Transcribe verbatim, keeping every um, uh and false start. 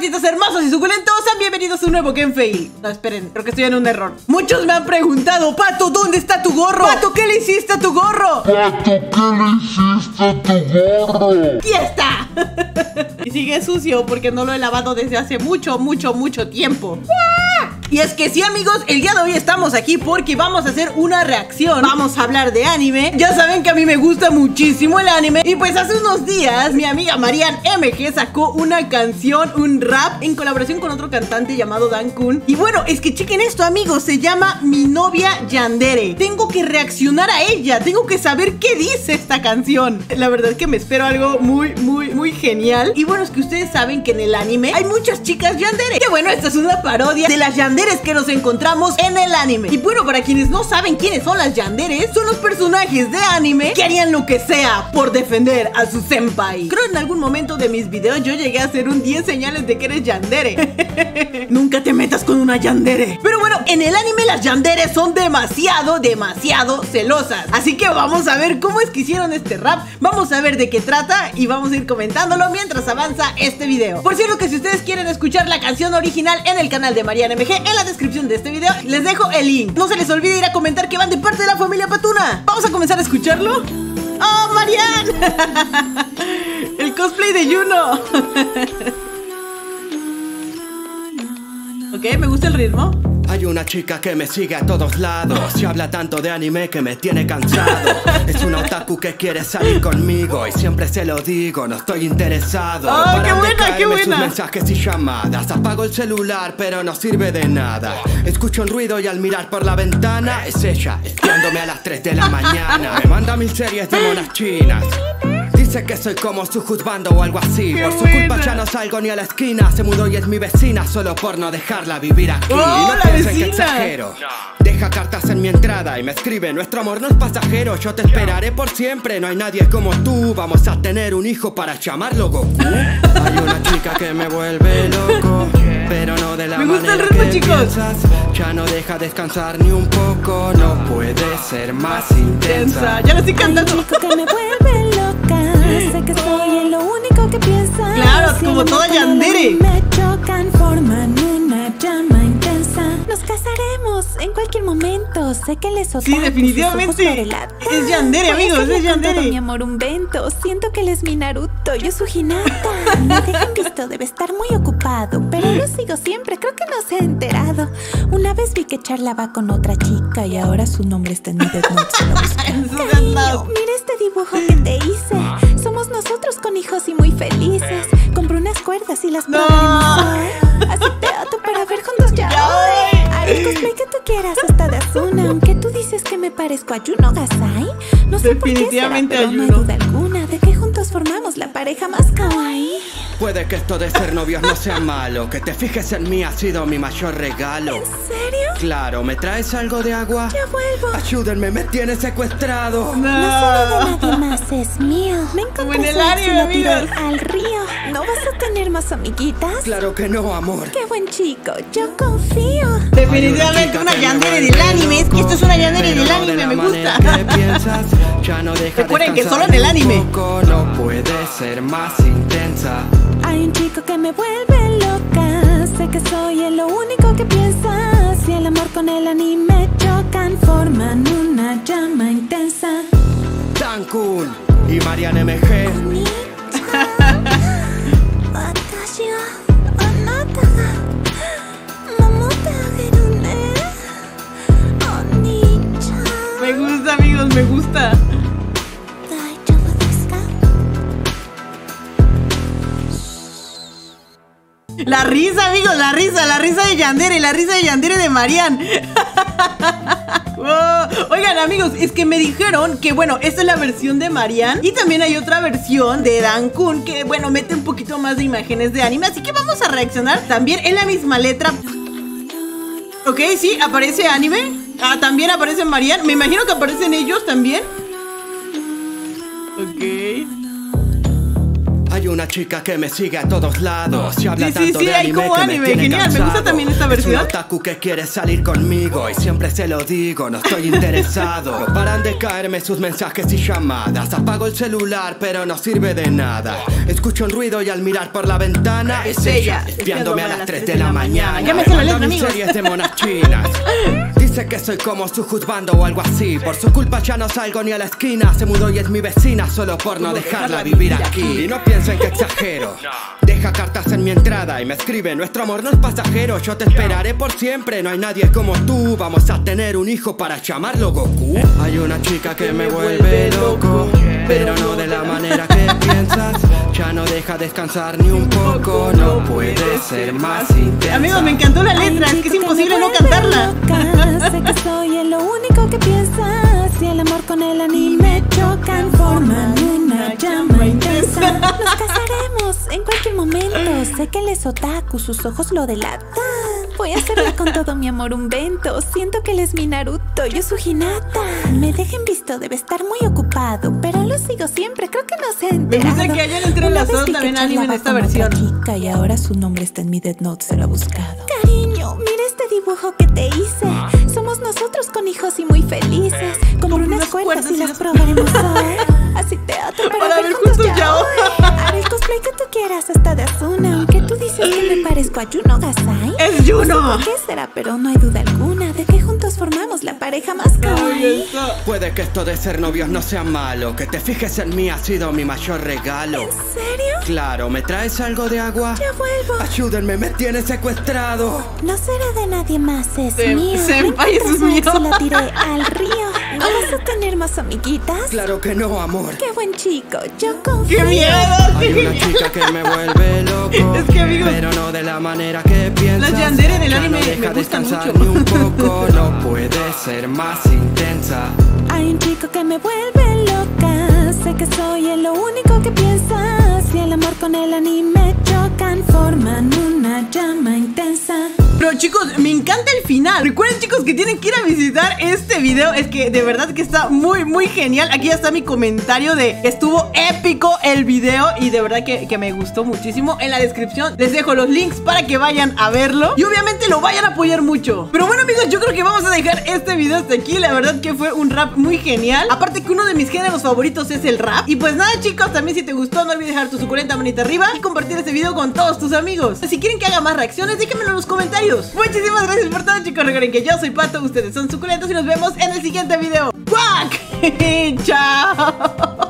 patitos hermosos y suculentos, sean bienvenidos a un nuevo gameplay. No, esperen, creo que estoy en un error. Muchos me han preguntado, Pato, ¿dónde está tu gorro? Pato, ¿qué le hiciste a tu gorro? Pato, ¿qué le hiciste a tu gorro? ¡Aquí está! Y sigue sucio porque no lo he lavado desde hace mucho, mucho, mucho tiempo. Y es que sí, amigos, el día de hoy estamos aquí porque vamos a hacer una reacción. Vamos a hablar de anime. Ya saben que a mí me gusta muchísimo el anime. Y pues hace unos días, mi amiga Marian M G sacó una canción, un rap, en colaboración con otro cantante llamado Dan Kun. Y bueno, es que chequen esto, amigos. Se llama Mi Novia Yandere. Tengo que reaccionar a ella. Tengo que saber qué dice esta canción. La verdad es que me espero algo muy, muy, muy genial. Y bueno, es que ustedes saben que en el anime hay muchas chicas yandere. Que bueno, esta es una parodia de las yandere que nos encontramos en el anime. Y bueno, para quienes no saben quiénes son las yanderes, son los personajes de anime que harían lo que sea por defender a su senpai. Creo en algún momento de mis videos yo llegué a hacer un diez señales de que eres yandere. Nunca te metas con una yandere. Pero bueno, en el anime las yanderes son demasiado, demasiado celosas. Así que vamos a ver cómo es que hicieron este rap. Vamos a ver de qué trata y vamos a ir comentándolo mientras avanza este video. Por cierto que si ustedes quieren escuchar la canción original en el canal de Marian M G, en la descripción de este video les dejo el link. No se les olvide ir a comentar que van de parte de la familia Patuna. Vamos a comenzar a escucharlo. ¡Oh, Marian! El cosplay de Yuno. Ok, me gusta el ritmo. Hay una chica que me sigue a todos lados y habla tanto de anime que me tiene cansado. Es una otaku que quiere salir conmigo y siempre se lo digo, no estoy interesado. Oh, para qué buena, qué buena. Sus mensajes y llamadas, apago el celular pero no sirve de nada. Escucho un ruido y al mirar por la ventana es ella, espiándome a las tres de la mañana. Me manda mil series de monas chinas. Dice que soy como su juzgando o algo así. Por su culpa ya no salgo ni a la esquina. Se mudó y es mi vecina solo por no dejarla vivir aquí. Oh, no piensen que exagero. Deja cartas en mi entrada y me escribe: nuestro amor no es pasajero, yo te esperaré por siempre. No hay nadie como tú, vamos a tener un hijo para llamarlo Goku. Hay una chica que me vuelve loco, pero no de la me gusta manera el ritmo, que chicos. Piensas. Ya no deja descansar ni un poco, no puede ser más intensa. Ya lo estoy cantando. Hay chico que me vuelve loca. Sé que estoy en lo único que piensas. Claro, como toda yandere. Me chocan, forman una llama intensa. Nos casaremos en cualquier momento. Sé que les otaku. Sí, definitivamente. Es yandere, amigos, es yandere. Mi amor, un bento. Siento que él es mi Naruto, yo su Hinata. Me dejan visto, debe estar muy ocupado. Pero lo sigo siempre, creo que no se ha enterado. Una vez vi que charlaba con otra chica y ahora su nombre está en mi Death Note. Cariño, mira este dibujo que te hice. Somos nosotros con hijos y muy felices. Compré unas cuerdas y las no. Probé. Así te ato para ver juntos ya. Haré el cosplay que tú quieras hasta de Asuna. Aunque tú dices que me parezco a Yuno Gasai. No sé por qué será, pero no hay duda alguna de que juntos formamos la pareja más kawaii. Puede que esto de ser novios no sea malo. Que te fijes en mí ha sido mi mayor regalo. ¿En serio? Claro, ¿me traes algo de agua? Ya vuelvo. Ayúdenme, me tienes secuestrado. No, no soy de nadie más, es mío. Me encontré al río. ¿No vas a tener más amiguitas? Claro que no, amor. Qué buen chico, yo confío. Definitivamente una yandere del anime. Es que esto es una yandere del anime, me gusta. Recuerden que solo en el anime. No puede ser más intensa. Hay un chico que me vuelve loca. Sé que soy el lo único que piensa. Si el amor con el anime chocan, forman una llama intensa. Dan Kun y Marian M G. Me gusta, amigos, me gusta. La risa, amigos, la risa, la risa de yandere, la risa de yandere de Marian. Oh, oigan, amigos, es que me dijeron que, bueno, esta es la versión de Marian. Y también hay otra versión de Dan Kun que, bueno, mete un poquito más de imágenes de anime. Así que vamos a reaccionar también en la misma letra. Ok, sí, aparece anime. Ah, también aparece Marian. Me imagino que aparecen ellos también. Ok. Hay una chica que me sigue a todos lados. Se habla sí, tanto sí, sí, de hay anime como que anime. Me tiene genial, cansado. Me gusta también esta versión. Es un otaku que quiere salir conmigo y siempre se lo digo, no estoy interesado. No paran de caerme sus mensajes y llamadas. Apago el celular, pero no sirve de nada. Escucho un ruido y al mirar por la ventana es ella, espiándome a las tres de la mañana. Ya me se lo lees, amigos. Series de monas chinas. Dice que soy como su juzgando o algo así. Por su culpa ya no salgo ni a la esquina. Se mudó y es mi vecina solo por no dejarla vivir aquí. Y no piensen que exagero. Deja cartas en mi entrada y me escribe: nuestro amor no es pasajero, yo te esperaré por siempre. No hay nadie como tú, vamos a tener un hijo para llamarlo Goku. Hay una chica que me vuelve loco, pero no de la manera que piensas. Ya no deja descansar ni un poco, no puede ser más intensa. Amigos, me encantó la letra, es que es imposible no cantarla. Sé que soy en lo único que piensas. Si el amor con el anime chocan, forman una llama intensa. Nos casaremos en cualquier momento. Sé que él es otaku, sus ojos lo delatan. Voy a hacerle con todo mi amor un bento. Siento que él es mi Naruto, yo su Hinata. Me dejen visto, debe estar muy ocupado, pero lo sigo siempre, creo que no se ha enterado. Me gusta que hayan entrado las dos también anime en esta versión. Chica, y ahora su nombre está en mi Death Note, se lo ha buscado. Cariño, mira este dibujo que te hice. Somos nosotros con hijos y muy felices. Compré unas cuerdas y las probaremos hoy. Así teatro para, para ver juntos ya hoy. Haré el cosplay que tú quieras, hasta de Asuna. Aunque tú dices que me parezco a Yuno Gasai. ¡Es Yuno! No sé por qué será, pero no hay duda alguna de que juntos formamos la pareja más kawaii. Puede que esto de ser novios no sea malo. Que te fijes en mí ha sido mi mayor regalo. ¿En serio? Claro, ¿me traes algo de agua? Ya vuelvo. Ayúdenme, me tienes secuestrado. No será de nadie más, es Sem mío. Senpai, es mío. Se lo tiré al río. ¿Vas a tener más amiguitas? Claro que no, amor. Qué buen chico, yo confío. ¡Qué miedo! Hay una chica que me vuelve loco. Es que, amigos, pero no de la manera que piensas. Las Yandere del anime me gustan mucho. Ni un poco, no puede ser más intensa. Hay un chico que me vuelve loca. Sé que soy el lo único que piensas. Si el amor con el anime chocan, forman una llama intensa. Pero chicos, me encanta el final. Recuerden, chicos, que tienen que ir a visitar este video. Es que de verdad que está muy, muy genial. Aquí ya está mi comentario de estuvo épico el video. Y de verdad que, que me gustó muchísimo. En la descripción les dejo los links para que vayan a verlo. Y obviamente lo vayan a apoyar mucho. Pero bueno, amigos, yo creo que vamos a dejar este video hasta aquí. La verdad que fue un rap muy genial. Aparte que uno de mis géneros favoritos es el rap. Y pues nada, chicos, también si te gustó, no olvides dejar tu suculenta manita arriba y compartir este video con todos tus amigos. Si quieren que haga más reacciones, déjenmelo en los comentarios. Muchísimas gracias por todo, chicos. Recuerden que yo soy Pato, ustedes son suculentos y nos vemos en el siguiente video. ¡Guac! ¡Chao!